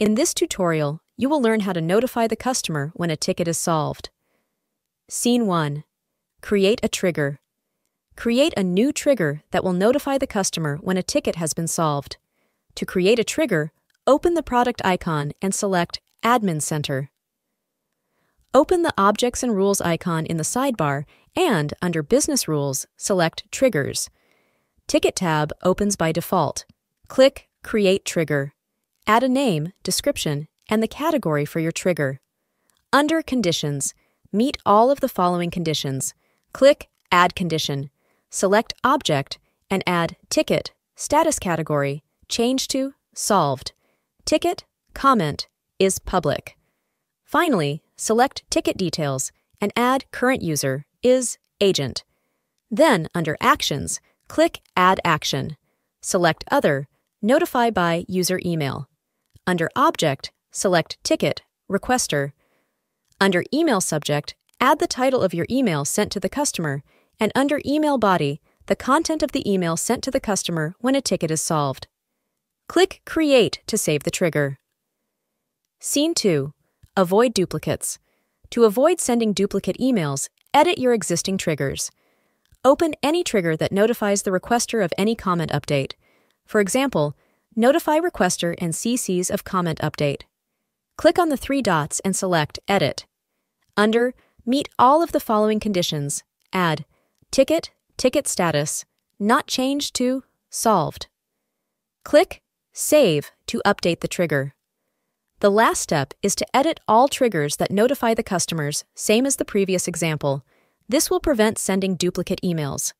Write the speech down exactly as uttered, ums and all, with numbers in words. In this tutorial, you will learn how to notify the customer when a ticket is solved. Scene one. Create a trigger. Create a new trigger that will notify the customer when a ticket has been solved. To create a trigger, open the product icon and select Admin Center. Open the Objects and Rules icon in the sidebar and, under Business Rules, select Triggers. Ticket tab opens by default. Click Create Trigger. Add a name, description, and the category for your trigger. Under Conditions, meet all of the following conditions. Click Add Condition. Select Object and add Ticket, Status Category, change to Solved. Ticket, Comment, is Public. Finally, select Ticket Details and add Current User, is Agent. Then, under Actions, click Add Action. Select Other, Notify by User Email. Under Object, select Ticket, Requester. Under Email Subject, add the title of your email sent to the customer, and under Email Body, the content of the email sent to the customer when a ticket is solved. Click Create to save the trigger. Scene two. Avoid duplicates. To avoid sending duplicate emails, edit your existing triggers. Open any trigger that notifies the requester of any comment update. For example, notify requester and C Cs of comment update. Click on the three dots and select Edit. Under Meet all of the following conditions, add Ticket, Ticket Status, not changed to Solved. Click Save to update the trigger. The last step is to edit all triggers that notify the customers, same as the previous example. This will prevent sending duplicate emails.